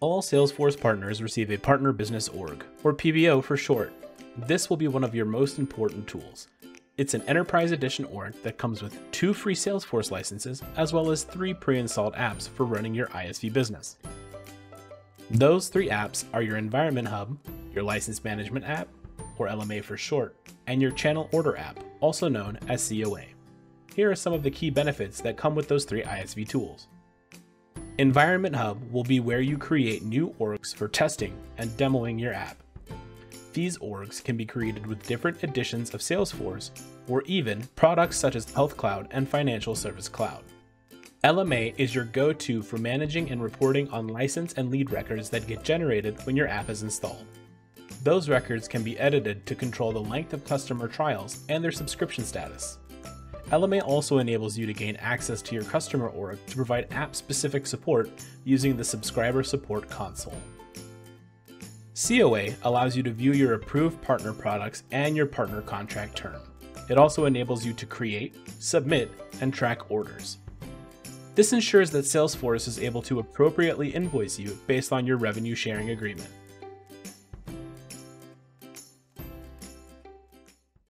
all Salesforce partners receive a Partner Business Org, or PBO for short. This will be one of your most important tools. It's an Enterprise Edition org that comes with 2 free Salesforce licenses, as well as 3 pre-installed apps for running your ISV business. Those 3 apps are your Environment Hub, your License Management App, or LMA for short, and your Channel Order App, also known as COA. Here are some of the key benefits that come with those 3 ISV tools. Environment Hub will be where you create new orgs for testing and demoing your app. These orgs can be created with different editions of Salesforce or even products such as Health Cloud and Financial Service Cloud. LMA is your go-to for managing and reporting on license and lead records that get generated when your app is installed. Those records can be edited to control the length of customer trials and their subscription status. LMA also enables you to gain access to your customer org to provide app-specific support using the Subscriber Support Console. COA allows you to view your approved partner products and your partner contract term. It also enables you to create, submit, and track orders. This ensures that Salesforce is able to appropriately invoice you based on your revenue sharing agreement.